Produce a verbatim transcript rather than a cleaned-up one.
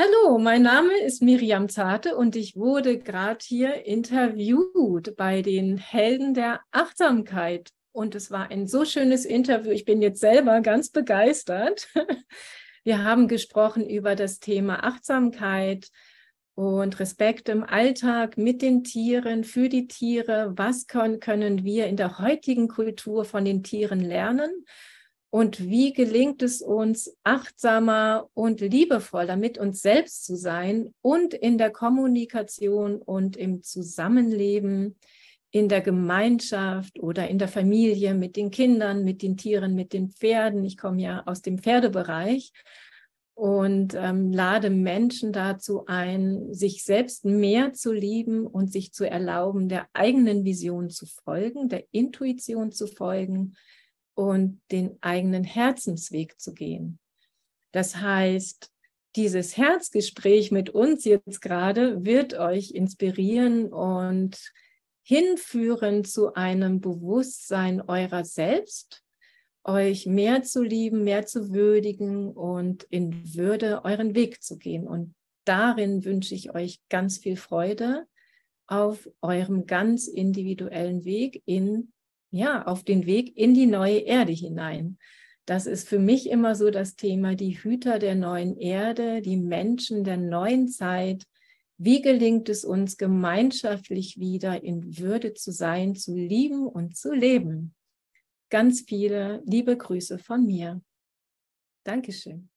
Hallo, mein Name ist Myriam Zahrte und ich wurde gerade hier interviewt bei den Helden der Achtsamkeit. Und es war ein so schönes Interview. Ich bin jetzt selber ganz begeistert. Wir haben gesprochen über das Thema Achtsamkeit und Respekt im Alltag mit den Tieren, für die Tiere. Was können, können wir in der heutigen Kultur von den Tieren lernen? Und wie gelingt es uns, achtsamer und liebevoller mit uns selbst zu sein und in der Kommunikation und im Zusammenleben, in der Gemeinschaft oder in der Familie, mit den Kindern, mit den Tieren, mit den Pferden. Ich komme ja aus dem Pferdebereich und ähm, lade Menschen dazu ein, sich selbst mehr zu lieben und sich zu erlauben, der eigenen Vision zu folgen, der Intuition zu folgen und den eigenen Herzensweg zu gehen. Das heißt, dieses Herzgespräch mit uns jetzt gerade wird euch inspirieren und hinführen zu einem Bewusstsein eurer selbst, euch mehr zu lieben, mehr zu würdigen und in Würde euren Weg zu gehen. Und darin wünsche ich euch ganz viel Freude auf eurem ganz individuellen Weg in, ja, auf den Weg in die neue Erde hinein. Das ist für mich immer so das Thema, die Hüter der neuen Erde, die Menschen der neuen Zeit. Wie gelingt es uns, gemeinschaftlich wieder in Würde zu sein, zu lieben und zu leben? Ganz viele liebe Grüße von mir. Dankeschön.